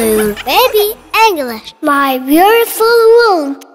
Baby English, my beautiful world.